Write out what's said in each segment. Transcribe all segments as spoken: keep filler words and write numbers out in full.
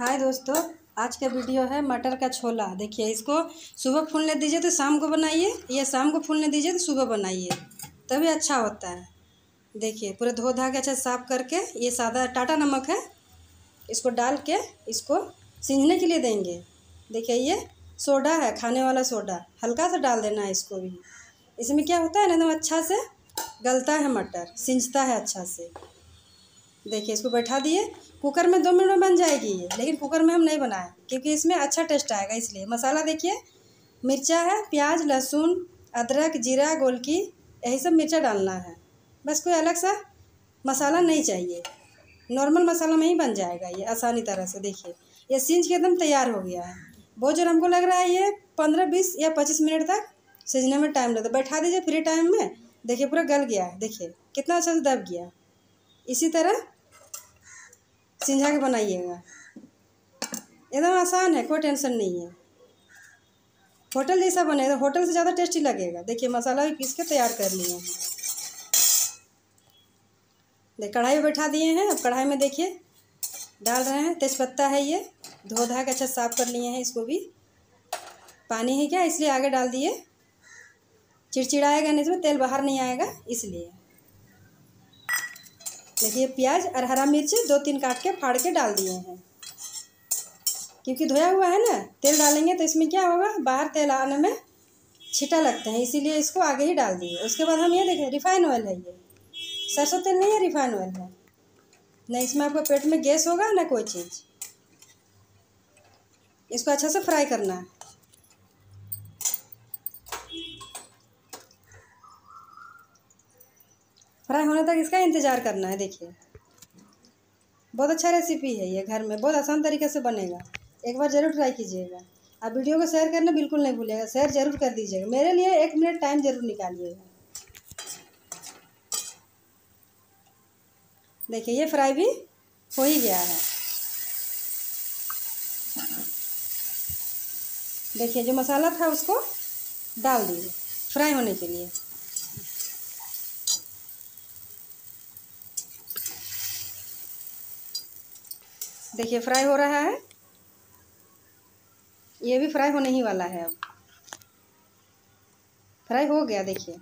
हाय दोस्तों, आज का वीडियो है मटर का छोला। देखिए, इसको सुबह फूलने दीजिए तो शाम को बनाइए, या शाम को फूलने दीजिए तो सुबह बनाइए, तभी अच्छा होता है। देखिए, पूरा धो धा के अच्छा साफ करके, ये सादा टाटा नमक है, इसको डाल के इसको सींचने के लिए देंगे। देखिए, ये सोडा है, खाने वाला सोडा हल्का सा डाल देना है इसको भी। इसमें क्या होता है ना, एकदम अच्छा से गलता है मटर, सींचता है अच्छा से। देखिए, इसको बैठा दिए, कुकर में दो मिनट में बन जाएगी ये, लेकिन कुकर में हम नहीं बनाए क्योंकि इसमें अच्छा टेस्ट आएगा, इसलिए। मसाला देखिए, मिर्चा है, प्याज, लहसुन, अदरक, जीरा, गोलकी, यही सब मिर्चा डालना है बस। कोई अलग सा मसाला नहीं चाहिए, नॉर्मल मसाला में ही बन जाएगा ये आसानी तरह से। देखिए, ये सींच के एकदम तैयार हो गया है। बहुत जोर हमको लग रहा है ये पंद्रह बीस या पच्चीस मिनट तक सीझने में टाइम लगता है। बैठा दीजिए फ्री टाइम में। देखिए, पूरा गल गया है, देखिए कितना अच्छा से दब गया। इसी तरह सिंझा के बनाइएगा, एकदम आसान है, कोई टेंशन नहीं है। होटल जैसा बनेगा, होटल से ज़्यादा टेस्टी लगेगा। देखिए, मसाला भी पीस के तैयार कर लिए हैं। देख, कढ़ाई बैठा दिए हैं। अब कढ़ाई में देखिए डाल रहे हैं तेजपत्ता है, ये धो धा के अच्छा साफ कर लिए हैं। इसको भी पानी है क्या, इसलिए आगे डाल दिए, चिड़चिड़ाएगा नहीं, इसमें तेल बाहर नहीं आएगा, इसलिए। देखिए, प्याज और हरा मिर्च दो तीन काट के फाड़ के डाल दिए हैं, क्योंकि धोया हुआ है ना। तेल डालेंगे तो इसमें क्या होगा, बाहर तेल आने में छींटा लगते हैं, इसीलिए इसको आगे ही डाल दिए। उसके बाद हम ये देखें, रिफाइन ऑयल है, ये सरसों तेल नहीं है, रिफाइन ऑयल है। ना इसमें आपको पेट में गैस होगा ना कोई चीज़। इसको अच्छा से फ्राई करना है। फ्राई होने तक इसका इंतज़ार करना है। देखिए, बहुत अच्छा रेसिपी है ये, घर में बहुत आसान तरीके से बनेगा। एक बार ज़रूर ट्राई कीजिएगा। आप वीडियो को शेयर करना बिल्कुल नहीं भूलिएगा, शेयर ज़रूर कर दीजिएगा। मेरे लिए एक मिनट टाइम ज़रूर निकालिएगा। देखिए, ये फ्राई भी हो ही गया है। देखिए, जो मसाला था उसको डाल दिए फ्राई होने के लिए। देखिए, फ्राई हो रहा है, ये भी फ्राई होने ही वाला है। अब फ्राई हो गया। देखिए,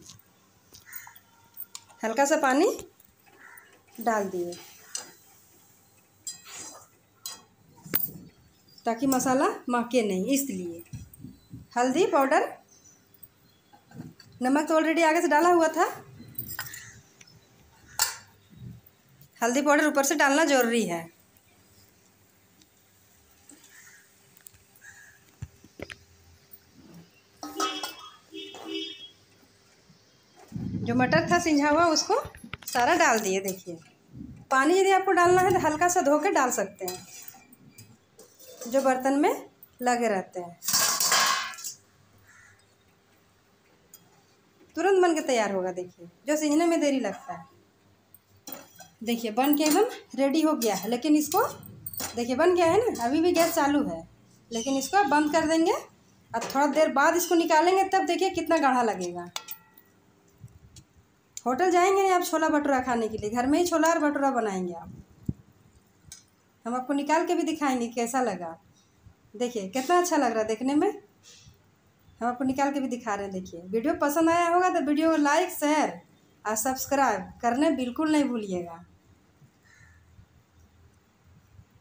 हल्का सा पानी डाल दिए ताकि मसाला महके नहीं, इसलिए। हल्दी पाउडर, नमक तो ऑलरेडी आगे से डाला हुआ था, हल्दी पाउडर ऊपर से डालना ज़रूरी है। जो मटर था सिंझा हुआ उसको सारा डाल दिए। देखिए, पानी यदि आपको डालना है तो हल्का सा धो के डाल सकते हैं, जो बर्तन में लगे रहते हैं। तुरंत बन के तैयार होगा। देखिए, जो सिंझने में देरी लगता है। देखिए, बन के एकदम रेडी हो गया है। लेकिन इसको देखिए, बन गया है ना, अभी भी गैस चालू है, लेकिन इसको बंद कर देंगे। अब थोड़ा देर बाद इसको निकालेंगे, तब देखिए कितना गाढ़ा लगेगा। होटल जाएंगे नहीं आप छोला भटूरा खाने के लिए, घर में ही छोला और भटूरा बनाएंगे आप। हम आपको निकाल के भी दिखाएंगे कैसा लगा। देखिए, कितना अच्छा लग रहा है देखने में। हम आपको निकाल के भी दिखा रहे हैं। देखिए, वीडियो पसंद आया होगा तो वीडियो को लाइक, शेयर और सब्सक्राइब करने बिल्कुल नहीं भूलिएगा।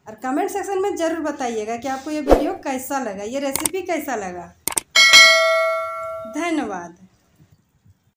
और कमेंट सेक्शन में ज़रूर बताइएगा कि आपको ये वीडियो कैसा लगा, ये रेसिपी कैसा लगा। धन्यवाद।